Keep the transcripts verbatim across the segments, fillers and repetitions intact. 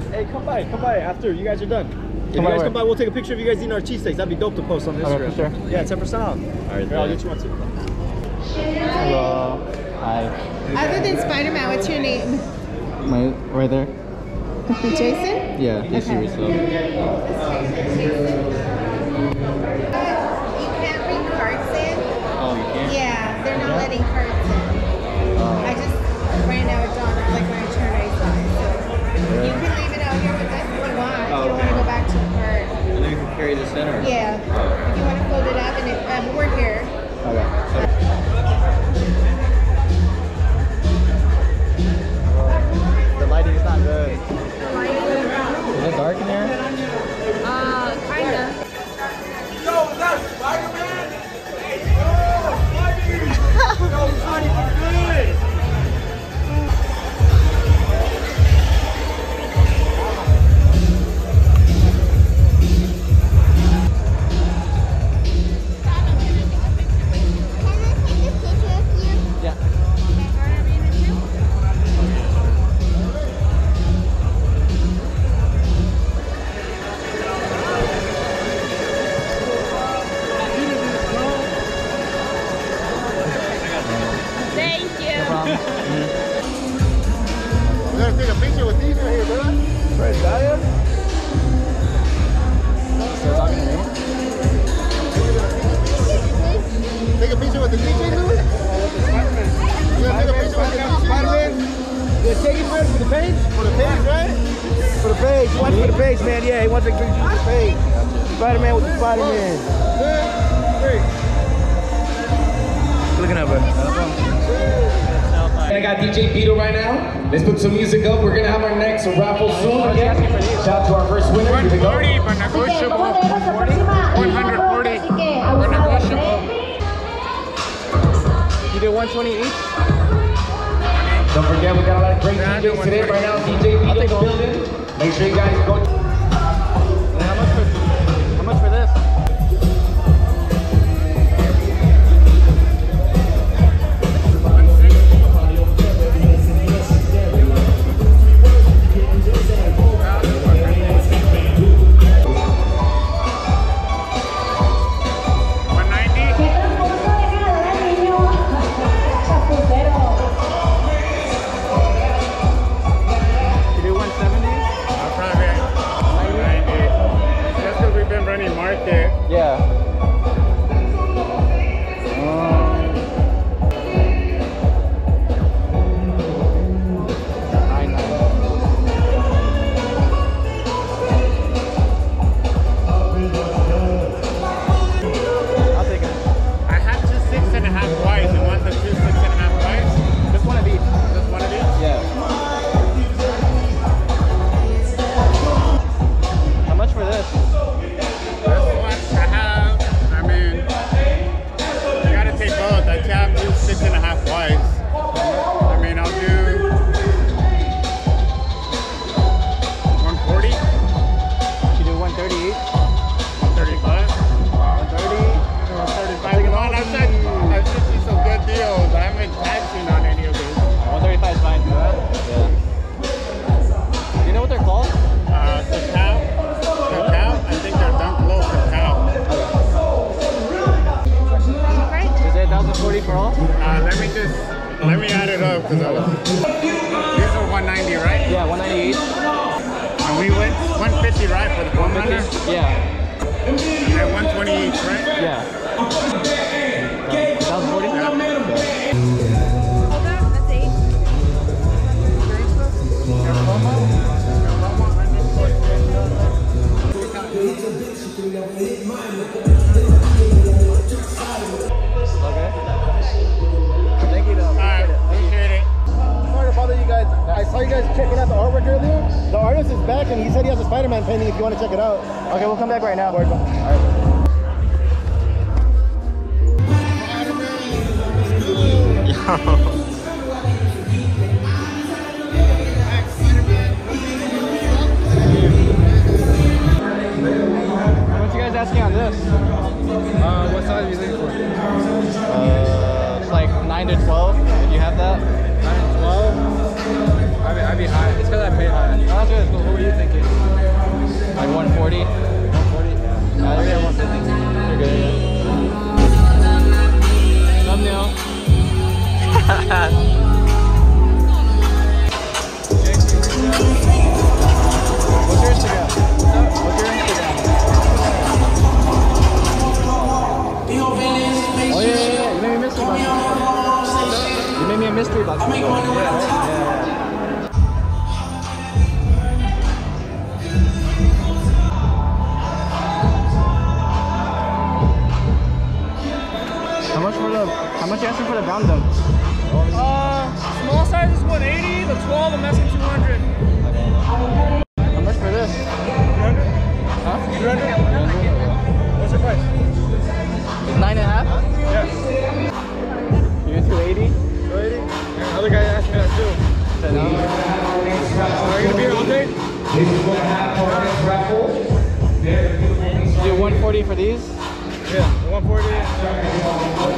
guys, hey, come by, come by after you guys are done. If come you guys by come by, we'll take a picture of you guys eating our cheesesteaks. That'd be dope to post on Instagram. Sure. Yeah, ten percent off. All right, I'll get you one too. Hello. Hi. Other than Spiderman, what's your name? My, right there. Jason? Yeah, okay. Jason Rizzo. You can't bring carts in. Oh, you can't? Yeah, they're not yeah. letting carts in. Oh. I just ran out of John, like when I turned, I saw it. So yeah. You can leave it out here with us if you want. Oh, you don't okay. want to go back to the cart. And then you can carry this in? Or? Yeah. If you want to fold it up, and if, um, we're here. Okay. Spider-Man with the Spider-Man. Looking up her. And I got D J Beatle right now. Let's put some music up. We're gonna have our next raffle soon again. Shout out to our first winner. one forty, but negotiable. one forty. But negotiable. You did one twenty each? Don't forget, we got a lot of great D Js today. Right now, D J Beatle building. Make sure you guys go. And he said he has a Spider-Man painting if you want to check it out. Okay, we'll come back right now. All right. Yo. What you guys asking on this? Uh, what size are you looking for? Uh, it's like nine to twelve. If you have that. nine to twelve? I'd be, I'd be high. It's because I pay high. Oh, that's good. Cool. What do you think? How much for the, how much you asking for the brown dog? Uh, small size is one eighty, the twelve, I'm asking two hundred. How much for this? three hundred. Huh? three hundred. What's your price? Nine and a half? Yeah. You're two eighty? two eighty? Yeah, another guy asked me that too. So no. Are you going to be here all day? This is what happened. Do one forty for these? Yeah, one forty.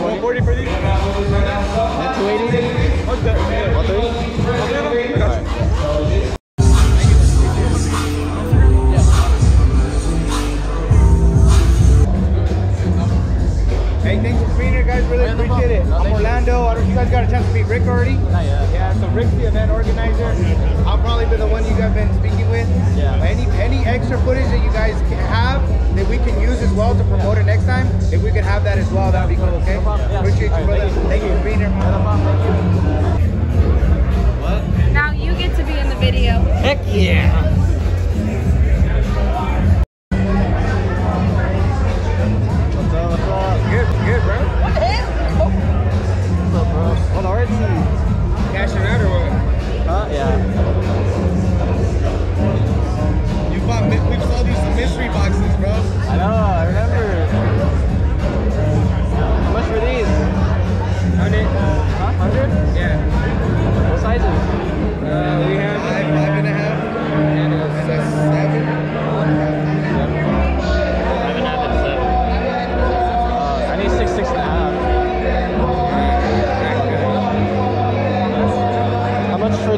one forty for these? At two eighty? What's that? one thirty? I got you. Hey, thanks for being here, guys. Really appreciate it. I'm Orlando. I don't know if you guys got a chance to meet Rick already. Not yet. Yeah, so Rick's the event organizer. I'll probably be the one you guys have been speaking with. Yeah. Any any extra footage that you guys can have that we can use as well to promote it next time, if we could have that as well, that'd be cool, okay? Yeah. Appreciate you, brother. Thank you for being here. What? Now you get to be in the video. Heck yeah. How much for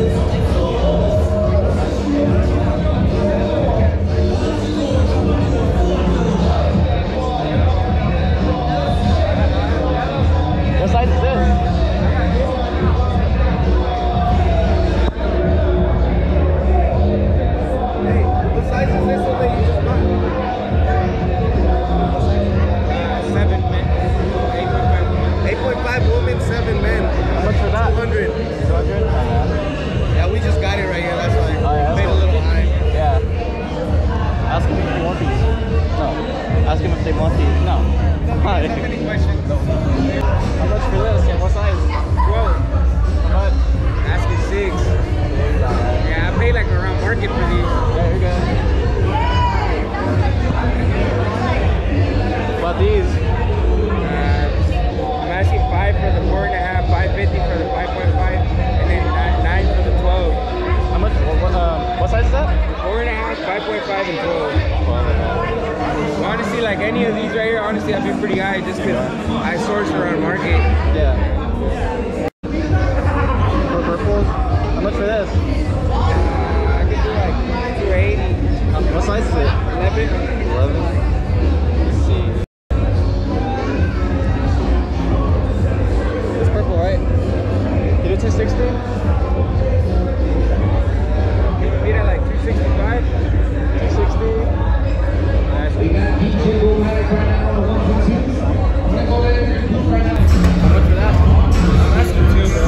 that? I'm asking two, bro.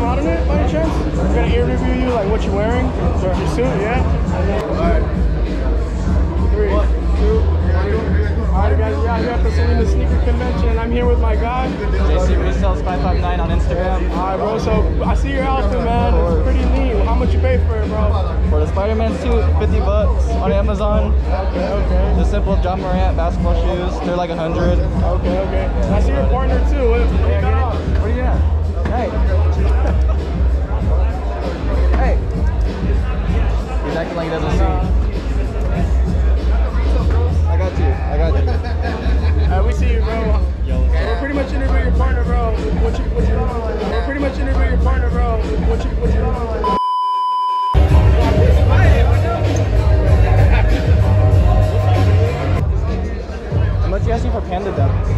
time out in it by any chance? We're gonna ear review you, like what you're wearing, or your suit, yeah? Alright. Three, one, two, one. Alright guys, we're out here at the Selena Sneaker Convention and I'm here with my guy. J C Resells five five nine on Instagram. Alright bro, so I see your outfit, man. It's pretty neat. How much you pay for it, bro? For the Spiderman suit, fifty bucks on Amazon. Okay, okay. The simple John Morant basketball shoes, they're like a hundred. Okay, okay. And I see your partner too. What, what do you got on? What do you got? Hey. Hey. He's acting like he doesn't see. I got you, I got you. Alright, we see you, bro. We're pretty much interviewing your partner, bro. What you, what you on? We're pretty much interviewing your partner, bro. What you, what you on? What do you asking for panda ducks?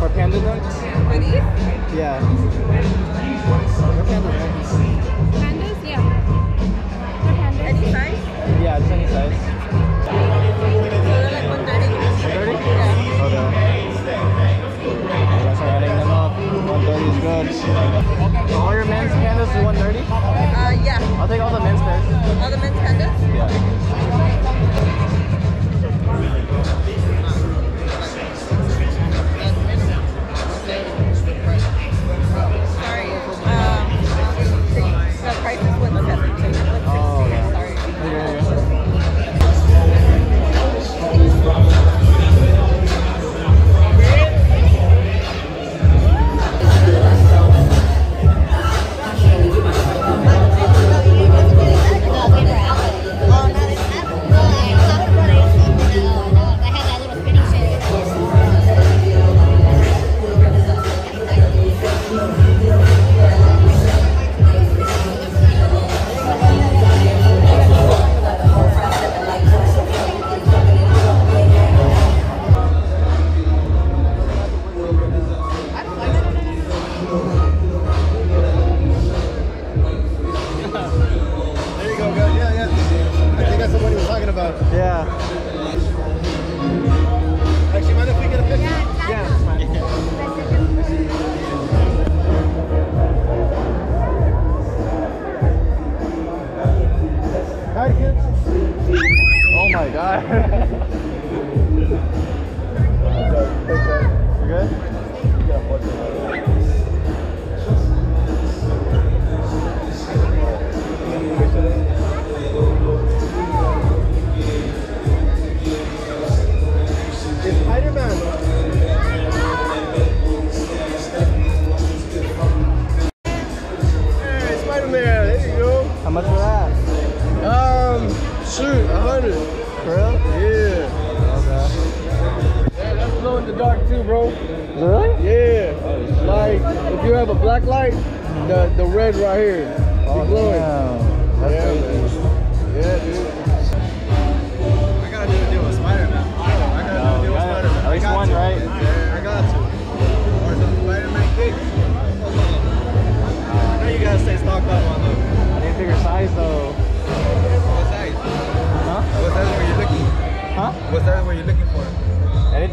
For panda ducks? For these? Yeah. They're panda ducks. Pandas? Yeah. For pandas. Any size? Yeah, just any size. They're like one thirty. one thirty? Yeah. Okay. I guess I'm adding them up. one thirty is good. All your men's pandas to one thirty? Uh, yeah. I'll take all the men's pandas. All the men's pandas? Yeah.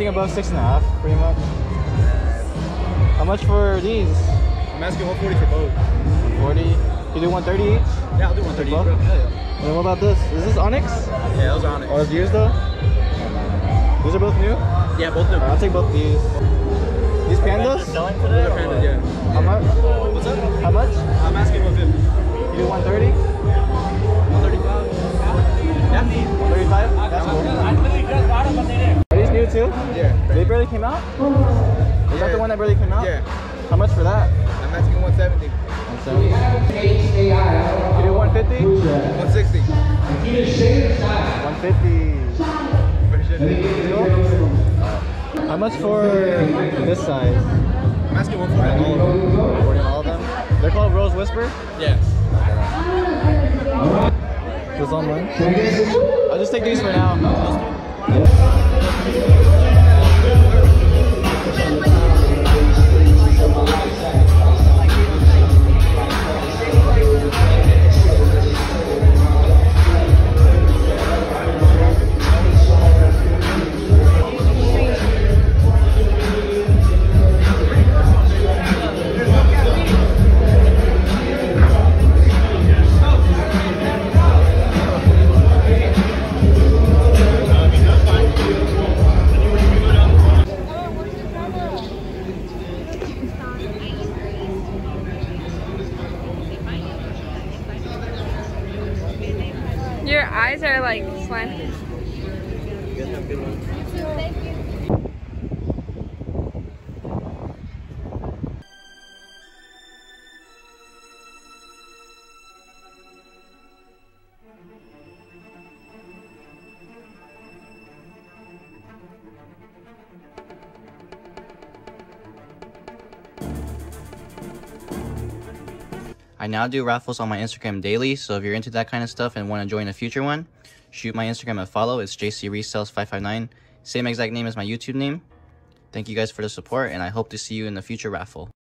Above six and a half, pretty much. How much for these? I'm asking one forty for both. one forty. You do one thirty each? Yeah, I'll do one thirty. Each, bro. Yeah. And what about this? Is this Onyx? Yeah, those are Onyx. Or these though? These are both new. Yeah, both new. Right, I'll take both these. These pandas? Selling today? Pandas, yeah. How much? What's up? How much? I'm asking one fifty. You do one thirty? Yeah. one thirty-five. one thirty-five. That's cool. I literally just got them, but they didn't. New too? Yeah. They barely came out? Is yeah. that the one that barely came out? Yeah. How much for that? I'm asking one seventy. one seventy. You do one fifty? one sixty. one fifty. How much for this size? I'm asking one forty. one forty all of them? They're called Rose Whisper? Yeah. Okay. Just on one? I'll just take these for now. eyes are like slanted. You guys have a good one. You too, thank you. I now do raffles on my Instagram daily, so if you're into that kind of stuff and want to join a future one, shoot my Instagram a follow. It's j c resells five five nine, same exact name as my YouTube name. Thank you guys for the support, and I hope to see you in the future raffle.